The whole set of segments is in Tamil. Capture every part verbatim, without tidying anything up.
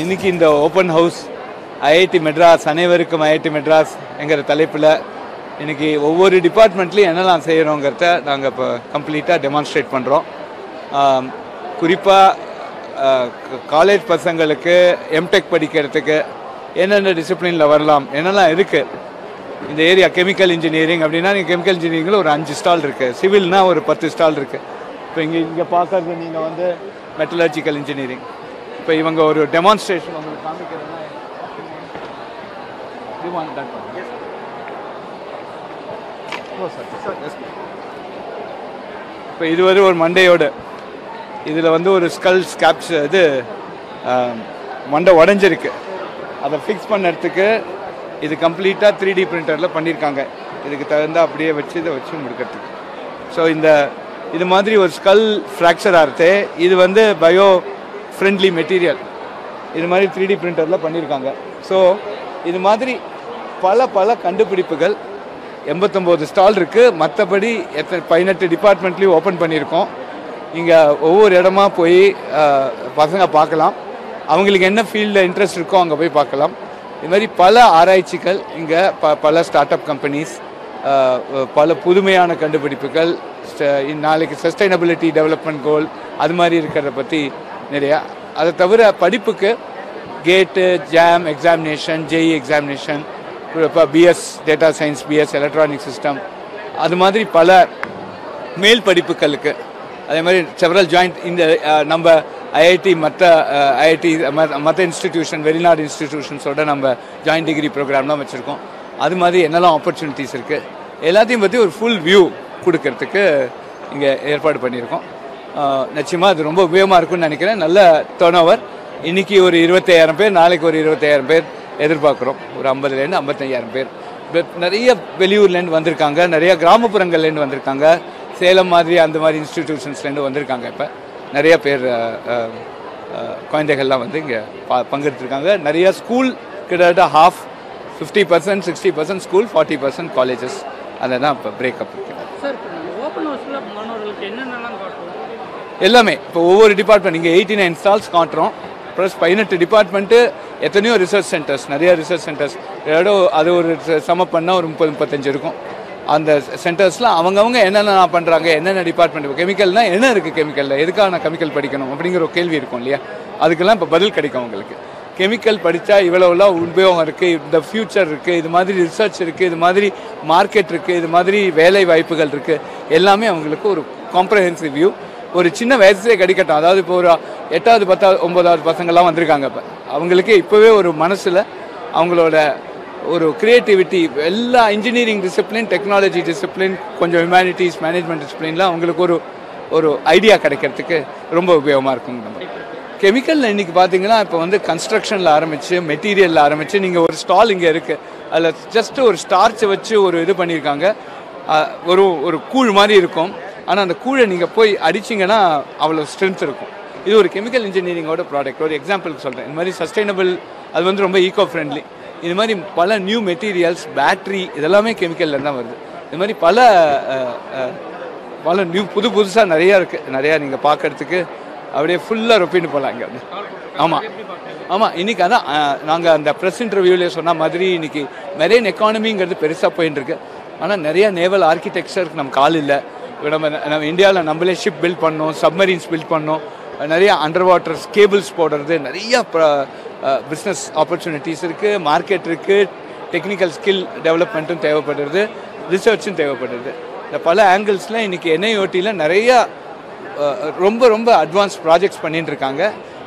இன்னைக்கு இந்த ஓபன் ஹவுஸ் ஐஐடி மெட்ராஸ் அனைவருக்கும் ஐஐடி மெட்ராஸ் என்கிற தலைப்பில் இன்னைக்கு ஒவ்வொரு டிபார்ட்மெண்ட்லையும் என்னெல்லாம் செய்கிறோங்கிறத நாங்கள் இப்போ கம்ப்ளீட்டாக டெமான்ஸ்ட்ரேட் பண்ணுறோம். குறிப்பாக காலேஜ் பசங்களுக்கு எம்டெக் படிக்கிறதுக்கு என்னென்ன டிசிப்ளினில் வரலாம், என்னெல்லாம் இருக்குது இந்த ஏரியா. கெமிக்கல் இன்ஜினியரிங் அப்படின்னா நீங்கள் கெமிக்கல் இன்ஜினியரிங்கில் ஒரு அஞ்சு ஸ்டால் இருக்குது, சிவில்னால் ஒரு பத்து ஸ்டால் இருக்குது. இப்போ இங்கே இங்கே பார்க்கறது நீங்கள் வந்து மெட்டலர்ஜிக்கல் இன்ஜினியரிங். இப்போ இவங்க ஒரு டெமான்ஸ்ட்ரேஷன் உங்களுக்கு காமிக்கிறதுனா இப்போ இது வரை ஒரு மண்டையோடு இதில் வந்து ஒரு ஸ்கல் ஸ்கேப்ஸ் இது மண்டை உடஞ்சிருக்கு, அதை ஃபிக்ஸ் பண்ணுறதுக்கு இது கம்ப்ளீட்டாக த்ரீ டி பிரிண்டரில் பண்ணியிருக்காங்க. இதுக்கு தகுந்த அப்படியே வச்சு இதை வச்சு முடிக்கிறதுக்கு. ஸோ இந்த இது மாதிரி ஒரு ஸ்கல் ஃப்ராக்சர் ஆகிறது, இது வந்து பயோ ஃப்ரெண்ட்லி மெட்டீரியல், இது மாதிரி த்ரீ டி பிரிண்டரில் பண்ணியிருக்காங்க. ஸோ இது மாதிரி பல பல கண்டுபிடிப்புகள் எண்பத்தொம்போது ஸ்டால் இருக்குது. மற்றபடி எத்தனை பதினெட்டு டிபார்ட்மெண்ட்லேயும் ஓப்பன் பண்ணியிருக்கோம். இங்கே ஒவ்வொரு இடமா போய் பசங்க பார்க்கலாம், அவங்களுக்கு என்ன ஃபீல்டில் இன்ட்ரெஸ்ட் இருக்கோ அங்கே போய் பார்க்கலாம். இதுமாதிரி பல ஆராய்ச்சிகள் இங்கே, ப பல ஸ்டார்ட் அப் கம்பெனிஸ், பல புதுமையான கண்டுபிடிப்புகள், நாளைக்கு சஸ்டைனபிலிட்டி டெவலப்மெண்ட் கோல் அது மாதிரி இருக்கிறத பற்றி நிறையா. அதை தவிர படிப்புக்கு கேட்டு, ஜாம் எக்ஸாமினேஷன், ஜேஇ எக்ஸாமினேஷன், இப்போ BS data science, BS electronic system, அது மாதிரி பல மேல் படிப்புகளுக்கு அதே மாதிரி செவரல் ஜாயிண்ட். இந்த நம்ம ஐஐடி மற்ற ஐஐடி மற்ற இன்ஸ்டிடியூஷன், வெளிநாடு இன்ஸ்டிடியூஷன்ஸோட நம்ம ஜாயிண்ட் டிகிரி ப்ரோக்ராம்லாம் வச்சுருக்கோம். அது மாதிரி என்னெல்லாம் ஆப்பர்ச்சுனிட்டிஸ் இருக்குது எல்லாத்தையும் பற்றி ஒரு ஃபுல் வியூ கொடுக்கறதுக்கு இங்கே ஏற்பாடு பண்ணியிருக்கோம். நிச்சயமாக அது ரொம்ப உபயோகமாக இருக்கும்னு நினைக்கிறேன். நல்ல டர்ன் ஓவர். இன்றைக்கி ஒரு இருபத்தையாயிரம் பேர், நாளைக்கு ஒரு இருபத்தையாயிரம் பேர் எதிர்பார்க்குறோம். ஒரு ஐம்பதுலேருந்து ஐம்பத்தையாயிரம் பேர் நிறைய வெளியூர்லேருந்து வந்திருக்காங்க, நிறையா கிராமப்புறங்கள்லேருந்து வந்திருக்காங்க, சேலம் மாதிரி அந்த மாதிரி இன்ஸ்டிடியூஷன்ஸ்லேருந்து வந்திருக்காங்க. இப்போ நிறைய பேர் குழந்தைகள்லாம் வந்து இங்கே பா பங்கெடுத்துருக்காங்க. நிறையா ஸ்கூல் கிட்டத்தட்ட half fifty percent sixty percent school, forty percent colleges. அதை தான் இப்போ பிரேக்கப் எல்லாமே இப்போ ஒவ்வொரு டிபார்ட்மெண்ட் இங்கே எயிட்டி நைன் ஸ்டால்ஸ் காட்டுறோம். ப்ளஸ் பதினெட்டு டிபார்ட்மெண்ட்டு, எத்தனையோ ரிசர்ச் சென்டர்ஸ், நிறைய ரிசர்ச் சென்டர்ஸ். ஏதோ அது ஒரு சம பண்ணால் ஒரு முப்பது முப்பத்தஞ்சு இருக்கும். அந்த சென்டர்ஸ்லாம் அவங்கவுங்க என்னென்ன பண்ணுறாங்க, என்னென்ன டிபார்ட்மெண்ட். இப்போ கெமிக்கல்னால் என்ன இருக்குது, கெமிக்கலில் எதுக்காக நான் கெமிக்கல் படிக்கணும் அப்படிங்கிற ஒரு கேள்வி இருக்கும் இல்லையா, அதுக்கெல்லாம் இப்போ பதில் கிடைக்கும். உங்களுக்கு கெமிக்கல் படித்தா இவ்வளோலாம் உபயோகம் இருக்குது, இந்த ஃப்யூச்சர் இருக்குது, இது மாதிரி ரிசர்ச் இருக்குது, இது மாதிரி மார்க்கெட் இருக்குது, இது மாதிரி வேலை வாய்ப்புகள் இருக்குது, எல்லாமே அவங்களுக்கு ஒரு காம்ப்ரஹென்சிவ் வியூ ஒரு சின்ன வயசுலேயே கிடைக்கட்டும். அதாவது இப்போ ஒரு எட்டாவது பத்தாவது ஒம்பதாவது பசங்கள்லாம் வந்திருக்காங்க. இப்போ அவங்களுக்கு இப்போவே ஒரு மனசில் அவங்களோட ஒரு க்ரியேட்டிவிட்டி, எல்லா இன்ஜினியரிங் டிசிப்ளின், டெக்னாலஜி டிசிப்ளின், கொஞ்சம் ஹியூமானிட்டிஸ், மேனேஜ்மெண்ட் டிசிப்ளின்லாம் அவங்களுக்கு ஒரு ஒரு ஐடியா கிடைக்கிறதுக்கு ரொம்ப உபயோகமாக இருக்குங்க. நம்ம கெமிக்கலில் இன்றைக்கி பார்த்தீங்கன்னா இப்போ வந்து கன்ஸ்ட்ரக்ஷனில் ஆரம்பித்து, மெட்டீரியலில் ஆரம்பித்து, நீங்கள் ஒரு ஸ்டால் இங்கே இருக்குது, அதில் ஜஸ்ட்டு ஒரு ஸ்டார்ச்சை வச்சு ஒரு இது பண்ணியிருக்காங்க. ஒரு ஒரு கூழ் மாதிரி இருக்கும், ஆனால் அந்த கூழை நீங்கள் போய் அடிச்சிங்கன்னா அவ்வளோ ஸ்ட்ரென்த் இருக்கும். இது ஒரு கெமிக்கல் இன்ஜினியரிங்கோட ப்ராடக்ட். ஒரு எக்ஸாம்பிளுக்கு சொல்கிறேன். இந்த மாதிரி சஸ்டைனபிள், அது வந்து ரொம்ப ஈகோ ஃப்ரெண்ட்லி. இது மாதிரி பல நியூ மெட்டீரியல்ஸ், பேட்ரி, இதெல்லாமே கெமிக்கலில் தான் வருது. இது மாதிரி பல பல நியூ புது புதுசாக நிறையா இருக்குது. நிறையா நீங்கள் பார்க்குறதுக்கு அப்படியே ஃபுல்லாக ரொப்பின்னு போகலாம் இங்கே. ஆமாம் ஆமாம் இன்றைக்கி அதான் நாங்கள் அந்த ப்ரெஸ் இன்டர்வியூலே சொன்ன மாதிரி இன்றைக்கி மெரைன் எக்கானமிங்கிறது பெருசாக போயின்னு இருக்கு. ஆனால் நிறையா நேவல் ஆர்கிடெக்சருக்கு நம்ம கால் இல்லை. நம்ம நம்ம இந்தியாவில் நம்மளே ஷிப் பில்ட் பண்ணோம், சப்மரீன்ஸ் பில்ட் பண்ணோம், நிறையா அண்டர் வாட்டர் கேபிள்ஸ் போடுறது, நிறையா பிஸ்னஸ் ஆப்பர்ச்சுனிட்டிஸ் இருக்குது, மார்க்கெட் இருக்குது, டெக்னிக்கல் ஸ்கில் டெவலப்மெண்ட்டும் தேவைப்படுறது, ரிசர்ச்சும் தேவைப்படுறது. இந்த பல ஆங்கிள்ஸில் இன்றைக்கி என்ஐஓடியில் நிறையா ரொம்ப ரொம்ப அட்வான்ஸ் ப்ராஜெக்ட்ஸ் பண்ணிகிட்டு இருக்காங்க.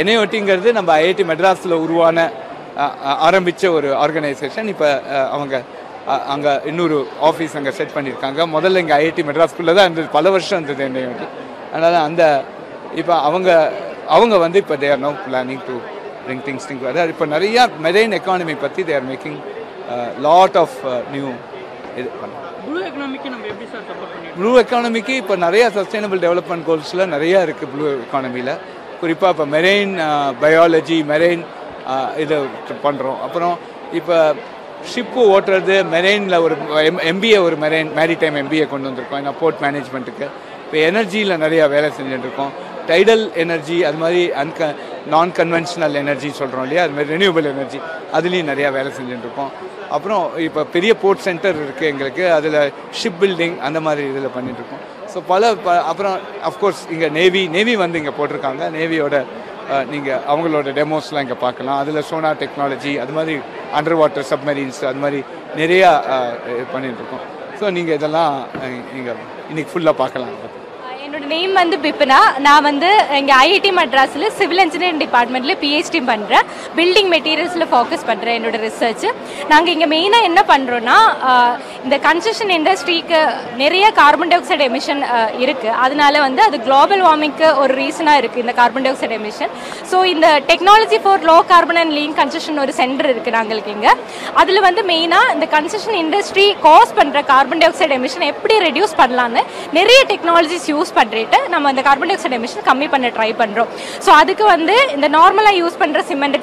என்ஐஓடிங்கிறது நம்ம ஐஐடி மெட்ராஸில் உருவான ஆரம்பித்த ஒரு ஆர்கனைசேஷன். இப்போ அவங்க அங்கே இன்னொரு ஆஃபீஸ் அங்கே செட் பண்ணியிருக்காங்க. முதல்ல இங்கே ஐஐடி மெட்ராஸ்குள்ளே தான் இருந்தது, பல வருஷம் இருந்தது என்ஐஓடி. அதனால் அந்த இப்போ அவங்க அவங்க வந்து இப்போ they are no planning to bring things things like that. இப்போ நிறைய மெரைன் எக்கானமி பற்றி they are making lot of new blue economy க்கு நம்ம எப்படி சார் சப்போர்ட் பண்ணி blue economy க்கு இப்போ நிறைய sustainable development goalsல நிறைய இருக்கு. blue economy ல குறிப்பா இப்போ மெரைன் பயாலஜி, மெரைன் இது பண்றோம். அப்புறம் இப்போ ஷிப்பு ஓட்டுறது, மெரைன்ல ஒரு எம்பிஏ, ஒரு மெரைன் மேரிடைம் எம்பிஏ கொண்டு வந்திருக்கோம். ஏன்னா போர்ட் மேனேஜ்மெண்ட்டுக்கு இப்போ எனர்ஜியில் நிறையா வேலை செஞ்சுட்டு இருக்கோம். டைடல் எனர்ஜி, அது மாதிரி அன்க non-conventional energy, renewable energy. There are port center, shipbuilding, so of course, Navy, Navy Navy demos sonar technology, underwater submarines, so you can full of my name is Bipina. I am in I I T Madras Civil Engineering Department PhD. Building materials focus in research. In the construction industry, carbon dioxide emission. That is global warming reason for the carbon dioxide emission. So, in the technology for low carbon and lean construction center. That is main the construction industry cause carbon dioxide emission. Reduce many technologies used. We will try carbon dioxide emission. So, that's normal use cement.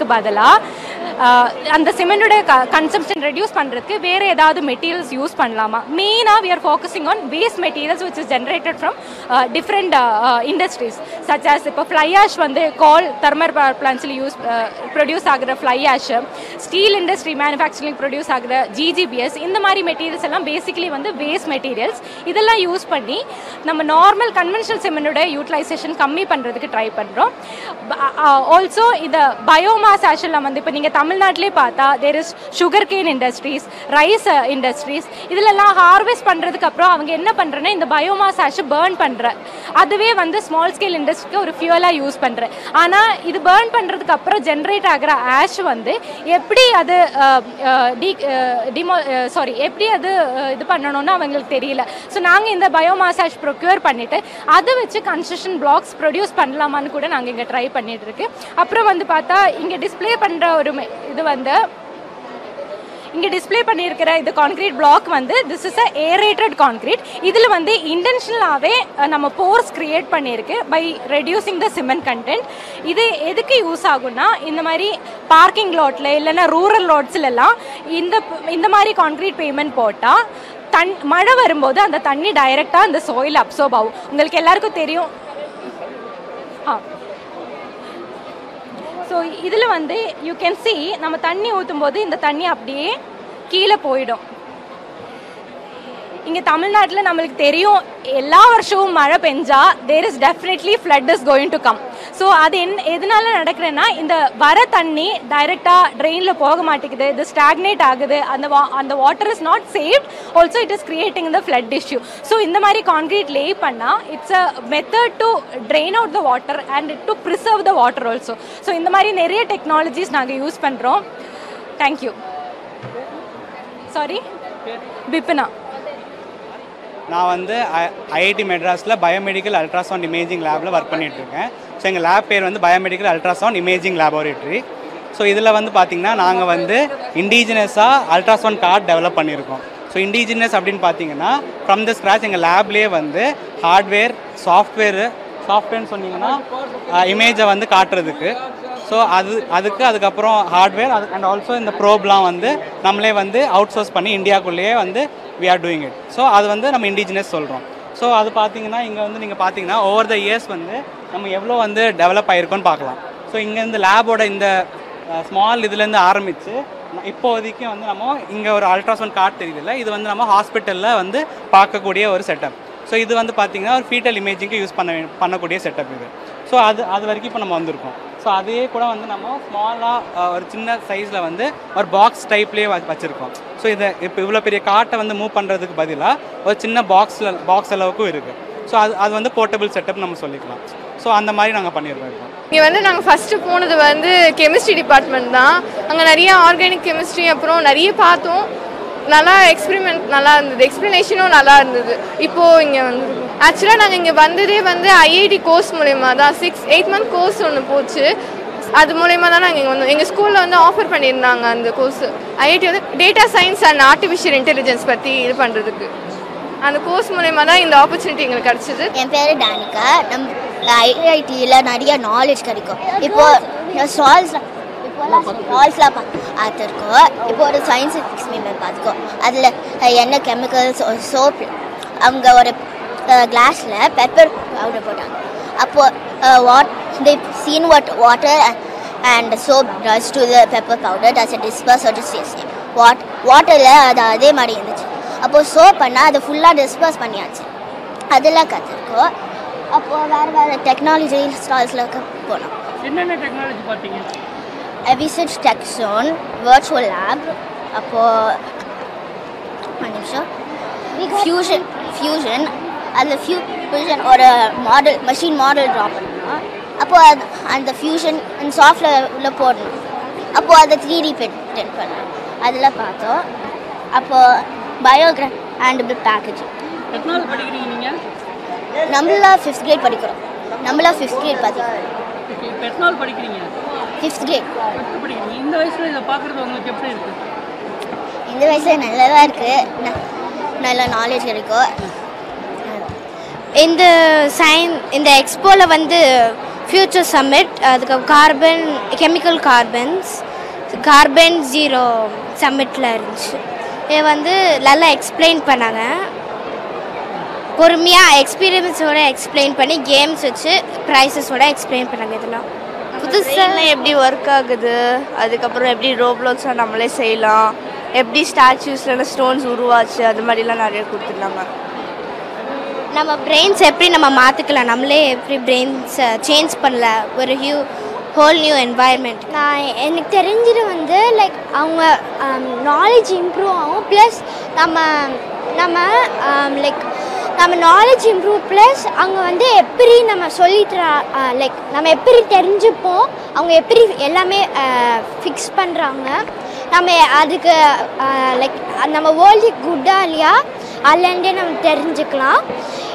And the cement consumption reduce the materials used. Mainly, we are focusing on waste materials which is generated from uh, different uh, industries, such as fly ash, coal, thermal power plants use, uh, produce fly ash, steel industry manufacturing produce G G B S. These materials are basically waste materials. These are used for normal conventional cement utilization kammi pandradhukku try pandrom. Also the biomass ashla mande ipo neenga Tamil Nadu paatha there is sugarcane industries, rice industries, idella harvest pandradhukku appo avanga enna pandrena inda biomass ash burn pandra aduve vande small scale industry ku oru fuel ah use pandra ana idu burn pandradhukku appo generate agra ash vande eppadi adu sorry eppadi adu idu pannanona avangalukku theriyala so naanga inda biomass ash procure pannite அது வச்சு கன்ஸ்ட்ரக்ஷன் பிளாக்ஸ் ப்ரொடியூஸ் பண்ணலாமான்னு கூட நாங்க இங்க ட்ரை பண்ணிட்டு இருக்கு. அப்புறம் வந்து பார்த்தா இங்க டிஸ்ப்ளே பண்ற ஒரு இது வந்து இங்க டிஸ்ப்ளே பண்ணியிருக்கிற இந்த கான்கிரீட் பிளாக் வந்து this is a aerated concrete. இதில் வந்து இன்டென்ஷனலாகவே நம்ம போர்ஸ் கிரியேட் பண்ணியிருக்கு by reducing the cement content. இது எதுக்கு யூஸ் ஆகும்னா இந்த மாதிரி பார்க்கிங் லாட்ல இல்லைன்னா ரூரல் லாட்ஸ்லாம் இந்த இந்த மாதிரி கான்கிரீட் பேமெண்ட் போட்டால் தன் மழை வரும்போது அந்த தண்ணி டைரெக்டாக அந்த சோயில் அப்சர்வ் ஆகும். உங்களுக்கு எல்லாருக்கும் தெரியும். ஆ ஸோ இதில் வந்து யூ கேன் சி நம்ம தண்ணி ஊற்றும்போது இந்த தண்ணி அப்படியே கீழே போயிடும். இங்கே தமிழ்நாட்டில் நம்மளுக்கு தெரியும் எல்லா வருஷமும் மழை பெஞ்சால் there is definitely flood is going to come. So அது என் எதனால நடக்கிறேன்னா இந்த வர தண்ணி டைரெக்டாக ட்ரெயினில் போக மாட்டேங்குது, இது ஸ்டாக்னேட் ஆகுது, அந்த வா அந்த water is not saved, also it is creating the flood issue. So இந்த மாதிரி கான்கிரீட் லே பண்ணால் it's a method to drain out the water and to preserve the water also. So இந்த மாதிரி நிறைய டெக்னாலஜிஸ் நாங்கள் யூஸ் பண்ணுறோம். தேங்க்யூ. சாரி பிபினா. நான் வந்து ஐஐடி மெட்ராஸில் பயோமெடிக்கல் அல்ட்ராசவுண்ட் இமேஜிங் லேபில் ஒர்க் பண்ணிகிட்ருக்கேன். ஸோ எங்கள் லேப் பேர் வந்து biomedical ultrasound imaging laboratory. So இதில் வந்து பார்த்திங்கன்னா நாங்கள் வந்து இண்டிஜினஸாக அல்ட்ராசவுண்ட் கார்டு டெவலப் பண்ணியிருக்கோம். ஸோ இண்டிஜினஸ் அப்படின்னு பார்த்தீங்கன்னா ஃப்ரம் த ஸ்க்ராச் எங்கள் லேப்லேயே வந்து ஹார்ட்வேர் சாஃப்ட்வேரு சாஃப்ட்வேர்னு சொன்னிங்கன்னா இமேஜை வந்து காட்டுறதுக்கு ஸோ அது அதுக்கு அதுக்கப்புறம் ஹார்ட்வேர் அது அண்ட் ஆல்சோ இந்த ப்ரோப்லாம் வந்து நம்மளே வந்து அவுட் சோர்ஸ் பண்ணி இந்தியாவுக்குள்ளேயே வந்து we are doing it. So அது வந்து நம்ம இண்டிஜினஸ் சொல்கிறோம். ஸோ அது பார்த்தீங்கன்னா இங்கே வந்து நீங்கள் பார்த்தீங்கன்னா ஓவர் த இயர்ஸ் வந்து நம்ம எவ்வளோ வந்து டெவலப் ஆகிருக்கோன்னு பார்க்கலாம். ஸோ இங்கேருந்து லேபோட இந்த ஸ்மால் இதுலேருந்து ஆரம்பித்து இப்போதைக்கு வந்து நம்ம இங்கே ஒரு அல்ட்ராசவுண்ட் கார்டு தெரியுதில்ல, இது வந்து நம்ம ஹாஸ்பிட்டலில் வந்து பார்க்கக்கூடிய ஒரு செட்டப். ஸோ இது வந்து பார்த்திங்கன்னா ஒரு ஃபீட்டல் இமேஜிங்க்கு யூஸ் பண்ண பண்ணக்கூடிய செட்டப் இது. ஸோ அது அது வரைக்கும் இப்போ நம்ம வந்திருக்கோம். ஸோ அதே கூட வந்து நம்ம ஸ்மாலாக ஒரு சின்ன சைஸில் வந்து ஒரு பாக்ஸ் டைப்லேயே வ வச்சுருக்கோம். ஸோ இதை இப்போ இவ்வளோ பெரிய காட்டை வந்து மூவ் பண்ணுறதுக்கு பதிலாக ஒரு சின்ன பாக்ஸில் பாக்ஸ் அளவுக்கும் இருக்குது. ஸோ அது அது வந்து போர்ட்டபிள் செட்டப் நம்ம சொல்லிக்கலாம். ஸோ அந்த மாதிரி நாங்கள் பண்ணியிருக்கோம். இங்கே வந்து நாங்கள் ஃபஸ்ட்டு போனது வந்து கெமிஸ்ட்ரி டிபார்ட்மெண்ட் தான். அங்கே நிறைய ஆர்கானிக் கெமிஸ்ட்ரி அப்புறம் நிறைய பார்த்தோம். நல்லா எக்ஸ்பிரிமெண்ட் நல்லா இருந்தது, எக்ஸ்ப்ளனேஷனும் நல்லா இருந்தது. இப்போது இங்கே வந்து ஆக்சுவலாக நாங்கள் இங்கே வந்ததே வந்து ஐஐடி கோர்ஸ் மூலயமா தான். சிக்ஸ் எயிட் மந்த் கோர்ஸ் ஒன்று போச்சு, அது மூலயமா தான் நாங்கள் இங்கே வந்தோம். எங்கள் ஸ்கூலில் வந்து ஆஃபர் பண்ணியிருந்தாங்க அந்த கோர்ஸ். ஐஐடி வந்து data science and artificial intelligence பற்றி இது பண்ணுறதுக்கு அந்த கோர்ஸ் மூலயமா தான் இந்த ஆப்பர்ச்சுனிட்டி எங்களுக்கு கிடச்சிது. என் பேர் டானிகா. நம் ஐஐடியில் நிறைய நாலேஜ் கிடைக்கும். இப்போது சால்ஸ்லாம் சால்ஸ்லாம் பார்த்துருக்கோம். இப்போ ஒரு சயின்ஸ் எக்ஸ்பெரிமெண்ட் பார்த்துக்கோம். அதில் என்ன கெமிக்கல்ஸ் ஒரு சோப் அவங்க ஒரு கிளாஸில் பெப்பர் பவுடர் போட்டாங்க. அப்போது what they seen what water and soap does to the pepper powder does it disperse or disperse? What water la adade mari irundhuchu appo soap anna adu fulla disperse panniyaachu adella kathukko appo vera vera technology installs la pona enna technology pathinga avisage taxon virtual lab appo manisha fusion fusion and the fusion or a model machine model drop anna appo and the fusion in software la podna appo ad three D pattern panna adella paatho appo biograph and the packaging technology padigireenga neenga nammala fifth grade padigrom nammala fifth grade padigrom okay technology padigireenga fifth grade padigireenga indha vayasula idha paakradhu ungalku eppadi irukku indha vayasula nallava irukku nalla knowledge irukku in the science in the expo la vandu future summit adukku carbon chemical carbons carbon zero summit la irundhu ஏ வந்து நல்லா எக்ஸ்பிளைன் பண்ணாங்க பொறுமையாக எக்ஸ்பீரியன்ஸோட எக்ஸ்பிளைன் பண்ணி கேம்ஸ் வச்சு ப்ரைஸஸோட எக்ஸ்பிளைன் பண்ணாங்க இதெல்லாம் புதுசாக எப்படி ஒர்க் ஆகுது அதுக்கப்புறம் எப்படி ரோப்ளாக்ஸாக நம்மளே செய்யலாம் எப்படி ஸ்டாச்சூஸ்லாம் ஸ்டோன்ஸ் உருவாச்சு அது மாதிரிலாம் நிறைய கொடுத்துருந்தாங்க நம்ம பிரெயின்ஸ் எப்படி நம்ம மாற்றிக்கலாம் நம்மளே எப்படி பிரெயின்ஸை சேஞ்ச் பண்ணல ஒரு ஹியூ whole new environment நான் எனக்கு தெரிஞ்சிர வந்து லைக் அவங்க knowledge improve ஆகும் plus நம்ம நம்ம லைக் நம்ம knowledge improve plus அவங்க வந்து எப்படி நம்ம சொல்லித்ரா லைக் நம்ம எப்படி தெரிஞ்சுப்போம் அவங்க எப்படி எல்லாமே ஃபிக்ஸ் பண்றாங்க நம்ம அதுக்கு லைக் நம்ம world good-ஆ இல்லையா அல்லண்டே நம்ம தெரிஞ்சுக்கலாம்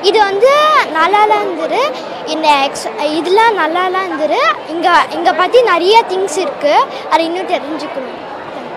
இது வந்து நல்லாலாம் இருந்துரு இந்த எக்ஸ் இதெல்லாம் நல்லாலாம் இருந்துரு இங்கே இங்கே பற்றி நிறைய திங்ஸ் இருக்குது அது இன்னும் தெரிஞ்சுக்கணும்